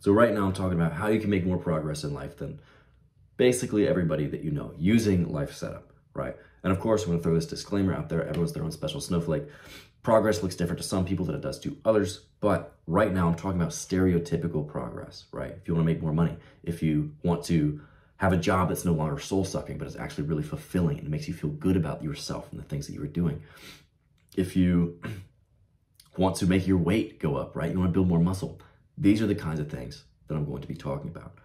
So right now I'm talking about how you can make more progress in life than basically everybody that you know using Life Setup, right? And of course, I'm gonna throw this disclaimer out there. Everyone's their own special snowflake. Progress looks different to some people than it does to others. But right now I'm talking about stereotypical progress, right? If you wanna make more money, if you want to have a job that's no longer soul-sucking, but it's actually really fulfilling and it makes you feel good about yourself and the things that you are doing. If you want to make your weight go up, right? You wanna build more muscle. These are the kinds of things that I'm going to be talking about.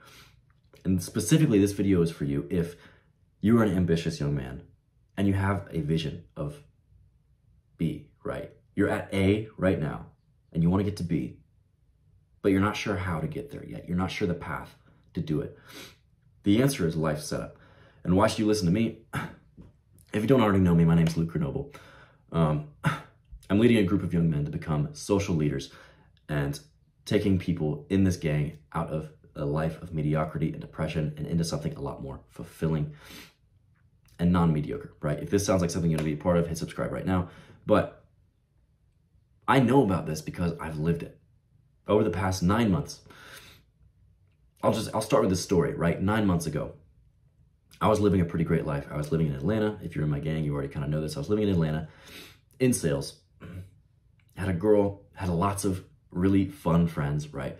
And specifically, this video is for you if you are an ambitious young man and you have a vision of B, right? You're at A right now and you wanna get to B, but you're not sure how to get there yet. You're not sure the path to do it. The answer is Life Setup. And why should you listen to me? If you don't already know me, my name's Luke Grenoble. I'm leading a group of young men to become social leaders and taking people in this gang out of a life of mediocrity and depression and into something a lot more fulfilling and non-mediocre, right? If this sounds like something you want to be a part of, hit subscribe right now. But I know about this because I've lived it. Over the past 9 months, I'll start with this story, right? 9 months ago, I was living a pretty great life. I was living in Atlanta. If you're in my gang, you already kind of know this. I was living in Atlanta in sales, had a girl, had lots of really fun friends, right?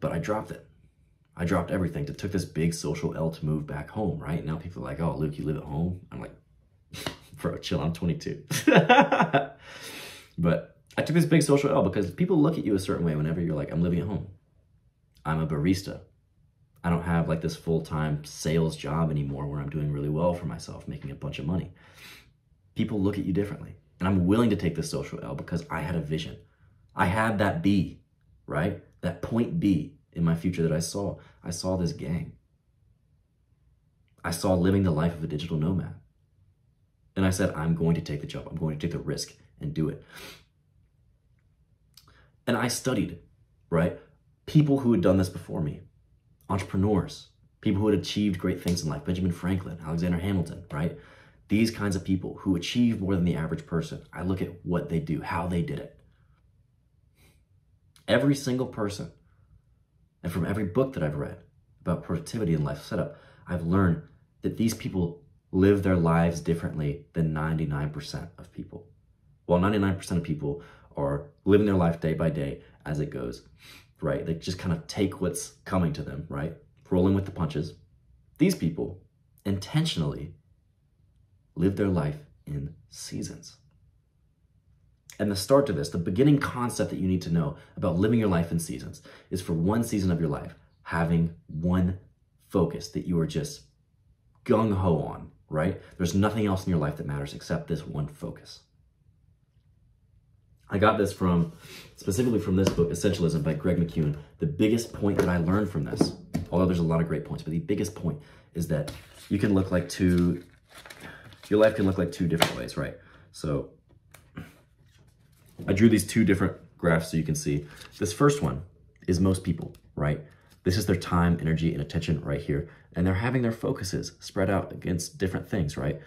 But I dropped it. I dropped everything. It took this big social L to move back home, right? Now people are like, oh, Luke, you live at home? I'm like, bro, chill, I'm 22. But I took this big social L because people look at you a certain way whenever you're like, I'm living at home. I'm a barista. I don't have like this full-time sales job anymore where I'm doing really well for myself, making a bunch of money. People look at you differently. And I'm willing to take this social L because I had a vision. I had that B, right? That point B in my future that I saw. I saw this gang. I saw living the life of a digital nomad. And I said, I'm going to take the job. I'm going to take the risk and do it. And I studied, right? People who had done this before me. Entrepreneurs, people who had achieved great things in life, Benjamin Franklin, Alexander Hamilton, right? These kinds of people who achieve more than the average person. I look at what they do, how they did it. Every single person, and from every book that I've read about productivity and Life Setup, I've learned that these people live their lives differently than 99% of people. While 99% of people are living their life day by day as it goes, right? They just kind of take what's coming to them, right? Rolling with the punches. These people intentionally live their life in seasons. And the start to this, the beginning concept that you need to know about living your life in seasons is for one season of your life, having one focus that you are just gung-ho on, right? There's nothing else in your life that matters except this one focus. I got this specifically from this book, Essentialism by Greg McKeown. The biggest point that I learned from this, although there's a lot of great points, but the biggest point is that you can look like your life can look like two different ways, right? So I drew these two different graphs so you can see. This first one is most people, right? This is their time, energy, and attention right here. And they're having their focuses spread out against different things, right?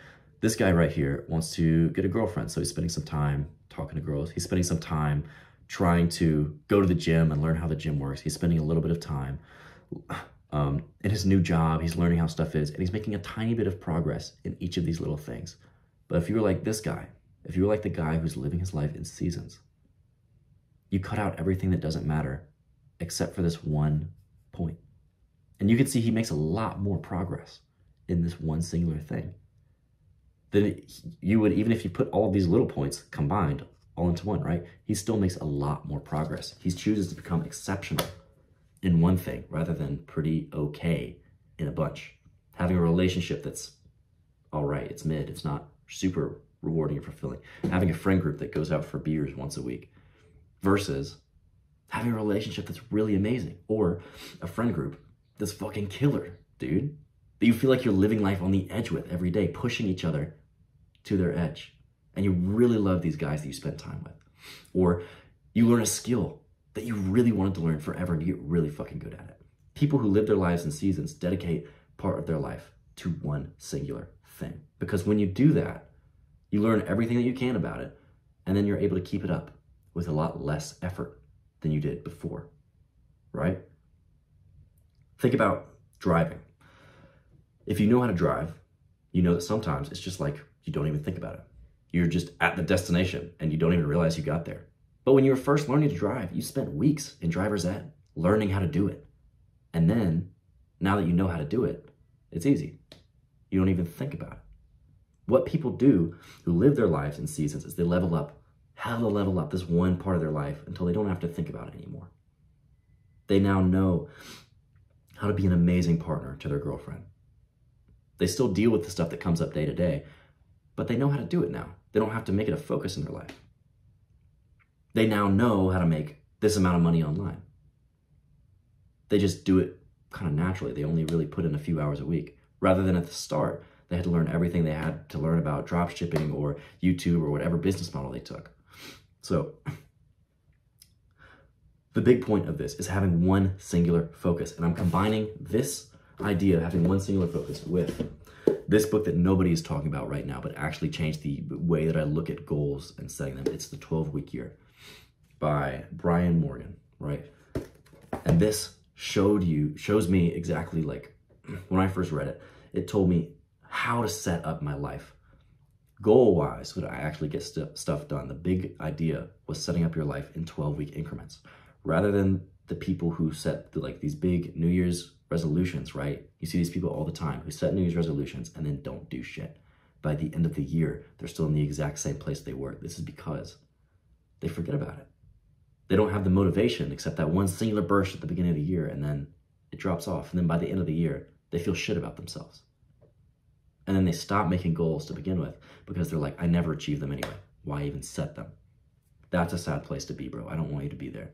This guy right here wants to get a girlfriend. So he's spending some time talking to girls. He's spending some time trying to go to the gym and learn how the gym works. He's spending a little bit of time in his new job. He's learning how stuff is, and he's making a tiny bit of progress in each of these little things. But if you were like this guy, if you were like the guy who's living his life in seasons, you cut out everything that doesn't matter except for this one point. And you can see he makes a lot more progress in this one singular thing than you would even if you put all these little points combined all into one, right? He still makes a lot more progress. He chooses to become exceptional in one thing rather than pretty okay in a bunch. Having a relationship that's all right, it's mid, it's not super rewarding and fulfilling. Having a friend group that goes out for beers once a week versus having a relationship that's really amazing or a friend group that's fucking killer, dude. That you feel like you're living life on the edge with every day, pushing each other to their edge. And you really love these guys that you spend time with. Or you learn a skill that you really wanted to learn forever and you get really fucking good at it. People who live their lives in seasons dedicate part of their life to one singular thing. Because when you do that, you learn everything that you can about it, and then you're able to keep it up with a lot less effort than you did before, right? Think about driving. If you know how to drive, you know that sometimes it's just like you don't even think about it. You're just at the destination and you don't even realize you got there. But when you were first learning to drive, you spent weeks in driver's ed learning how to do it. And then, now that you know how to do it, it's easy. You don't even think about it. What people do who live their lives in seasons is they level up, how to level up this one part of their life until they don't have to think about it anymore. They now know how to be an amazing partner to their girlfriend. They still deal with the stuff that comes up day to day, but they know how to do it now. They don't have to make it a focus in their life. They now know how to make this amount of money online. They just do it kind of naturally. They only really put in a few hours a week. Rather than at the start, they had to learn everything they had to learn about drop shipping or YouTube or whatever business model they took. So the big point of this is having one singular focus. And I'm combining this idea of having one singular focus with this book that nobody is talking about right now, but actually changed the way that I look at goals and setting them. It's the 12 Week Year by Brian Moran, right? And this shows me exactly, like, when I first read it, it told me how to set up my life goal-wise so that I actually get stuff done. The big idea was setting up your life in 12-week increments, rather than the people who set these big New Year's resolutions, right? You see these people all the time who set New Year's resolutions and then don't do shit. By the end of the year, they're still in the exact same place they were. This is because they forget about it. They don't have the motivation except that one singular burst at the beginning of the year, and then it drops off. And then by the end of the year, they feel shit about themselves. And then they stop making goals to begin with because they're like, I never achieve them anyway. Why even set them? That's a sad place to be, bro. I don't want you to be there.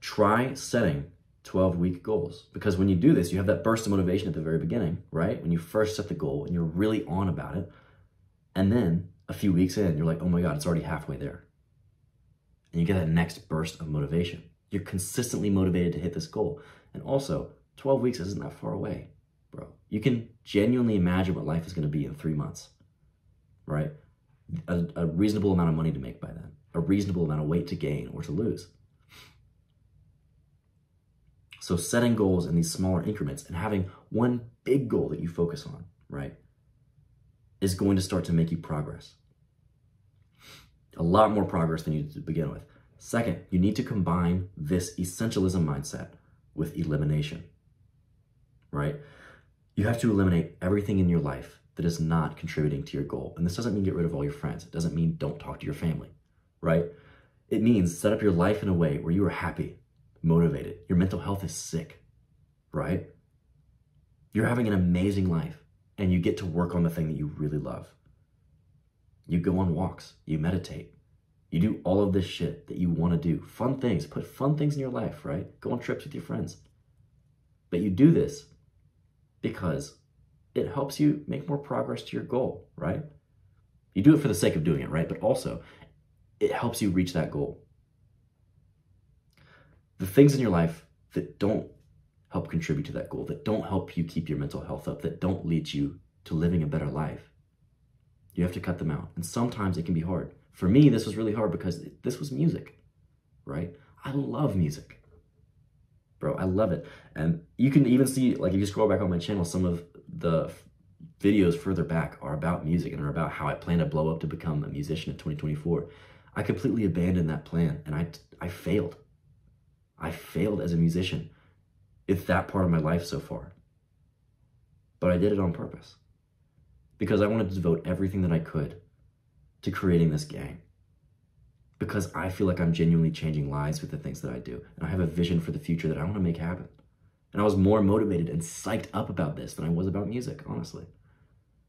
Try setting 12-week goals, because when you do this, you have that burst of motivation at the very beginning, right? When you first set the goal and you're really on about it. And then a few weeks in, you're like, oh my God, it's already halfway there. And you get that next burst of motivation. You're consistently motivated to hit this goal. And also, 12 weeks isn't that far away, bro. You can genuinely imagine what life is going to be in 3 months, right? A reasonable amount of money to make by then, a reasonable amount of weight to gain or to lose. So setting goals in these smaller increments and having one big goal that you focus on, right, is going to start to make you progress. A lot more progress than you did to begin with. Second, you need to combine this essentialism mindset with elimination, right? You have to eliminate everything in your life that is not contributing to your goal. And this doesn't mean get rid of all your friends. It doesn't mean don't talk to your family, right? It means set up your life in a way where you are happy, motivated. Your mental health is sick, right? You're having an amazing life and you get to work on the thing that you really love. You go on walks, you meditate, you do all of this shit that you want to do. Fun things, put fun things in your life, right? Go on trips with your friends. But you do this because it helps you make more progress to your goal, right? You do it for the sake of doing it, right? But also, it helps you reach that goal. The things in your life that don't help contribute to that goal, that don't help you keep your mental health up, that don't lead you to living a better life, you have to cut them out. And sometimes it can be hard. For me, this was really hard because this was music, right? I love music, bro. I love it. And you can even see, like, if you scroll back on my channel, some of the videos further back are about music and are about how I plan to blow up to become a musician in 2024. I completely abandoned that plan and I failed. I failed as a musician. It's that part of my life so far. But I did it on purpose, because I wanted to devote everything that I could to creating this gang, because I feel like I'm genuinely changing lives with the things that I do. And I have a vision for the future that I want to make happen. And I was more motivated and psyched up about this than I was about music, honestly.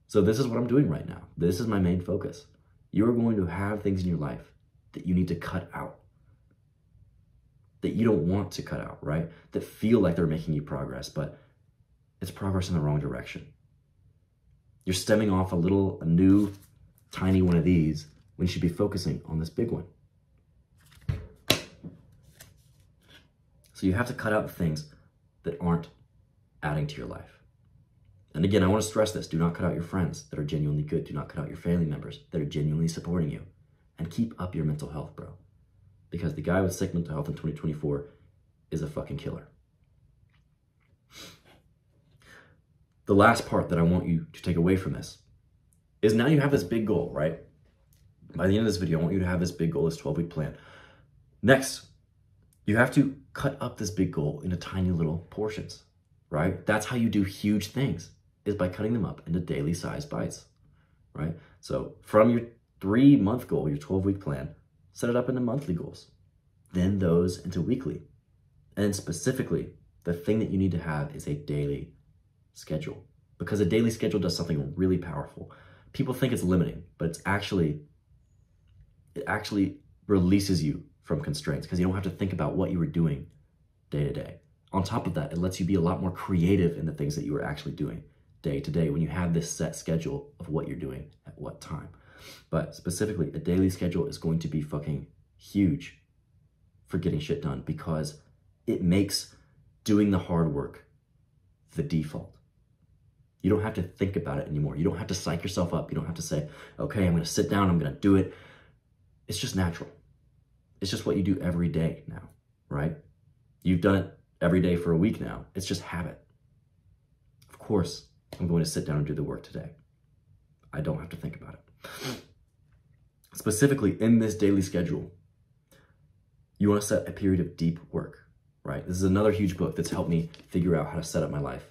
So this is what I'm doing right now. This is my main focus. You're going to have things in your life that you need to cut out, that you don't want to cut out, right? That feel like they're making you progress, but it's progress in the wrong direction. You're stemming off a new, tiny one of these when you should be focusing on this big one. So you have to cut out things that aren't adding to your life. And again, I want to stress this. Do not cut out your friends that are genuinely good. Do not cut out your family members that are genuinely supporting you. And keep up your mental health, bro. Because the guy with sick mental health in 2024 is a fucking killer. the last part that I want you to take away from this is now you have this big goal, right? By the end of this video, I want you to have this big goal, this 12-week plan. Next, you have to cut up this big goal into tiny little portions, right? That's how you do huge things, is by cutting them up into daily size bites, right? So from your 3-month goal, your 12-week plan, set it up into monthly goals, then those into weekly. And specifically, the thing that you need to have is a daily schedule, because a daily schedule does something really powerful. People think it's limiting, but it's actually, it actually releases you from constraints because you don't have to think about what you were doing day to day. On top of that, it lets you be a lot more creative in the things that you were actually doing day to day when you have this set schedule of what you're doing at what time. But specifically, a daily schedule is going to be fucking huge for getting shit done because it makes doing the hard work the default. You don't have to think about it anymore. You don't have to psych yourself up. You don't have to say, okay, I'm going to sit down, I'm going to do it. It's just natural. It's just what you do every day now, right? You've done it every day for a week now. It's just habit. Of course, I'm going to sit down and do the work today. I don't have to think about it. Specifically, in this daily schedule, you want to set a period of deep work, right? This is another huge book that's helped me figure out how to set up my life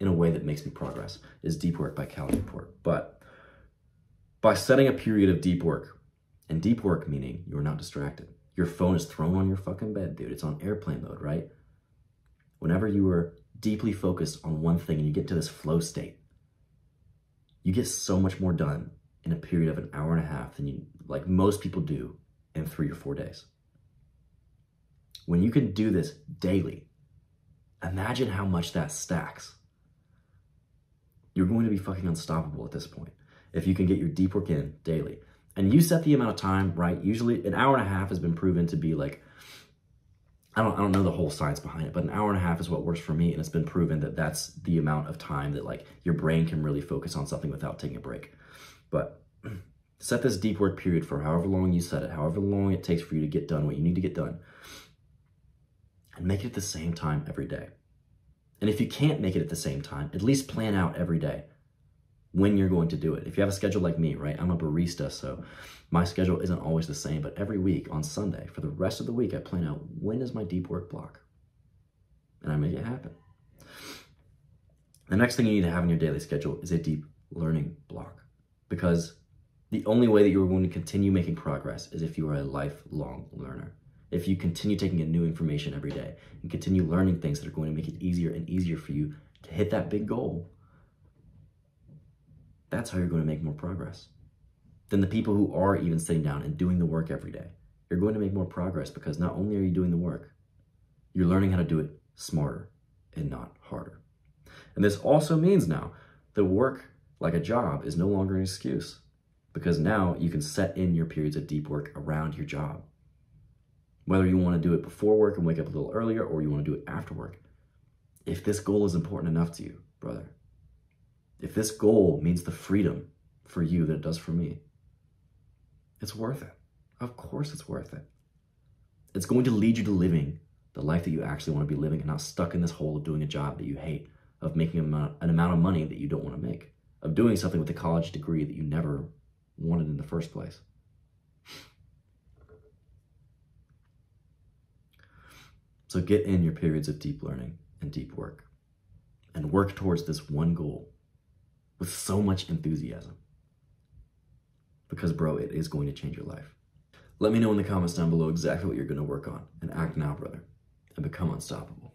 in a way that makes me progress, is Deep Work by Cal Newport. But by setting a period of deep work, and deep work meaning you're not distracted. Your phone is thrown on your fucking bed, dude. It's on airplane mode, right? Whenever you are deeply focused on one thing and you get to this flow state, you get so much more done in a period of an hour and a half than you, like most people do in 3 or 4 days. When you can do this daily, imagine how much that stacks. You're going to be fucking unstoppable at this point if you can get your deep work in daily. And you set the amount of time, right? Usually an hour and a half has been proven to be like, I don't know the whole science behind it, but an hour and a half is what works for me. And it's been proven that that's the amount of time that like your brain can really focus on something without taking a break. But set this deep work period for however long you set it, however long it takes for you to get done what you need to get done, and make it at the same time every day. And if you can't make it at the same time, at least plan out every day when you're going to do it. If you have a schedule like me, right? I'm a barista, so my schedule isn't always the same, but every week on Sunday, for the rest of the week, I plan out when is my deep work block, and I make it happen. The next thing you need to have in your daily schedule is a deep learning block, because the only way that you're going to continue making progress is if you are a lifelong learner. If you continue taking in new information every day and continue learning things that are going to make it easier and easier for you to hit that big goal, that's how you're going to make more progress than the people who are even sitting down and doing the work every day. You're going to make more progress because not only are you doing the work, you're learning how to do it smarter and not harder. And this also means now that work like a job is no longer an excuse, because now you can set in your periods of deep work around your job. Whether you want to do it before work and wake up a little earlier, or you want to do it after work. If this goal is important enough to you, brother, if this goal means the freedom for you that it does for me, it's worth it. Of course it's worth it. It's going to lead you to living the life that you actually want to be living and not stuck in this hole of doing a job that you hate, of making an amount of money that you don't want to make, of doing something with a college degree that you never wanted in the first place. So get in your periods of deep learning and deep work and work towards this one goal with so much enthusiasm, because bro, it is going to change your life. Let me know in the comments down below exactly what you're going to work on, and act now, brother, and become unstoppable.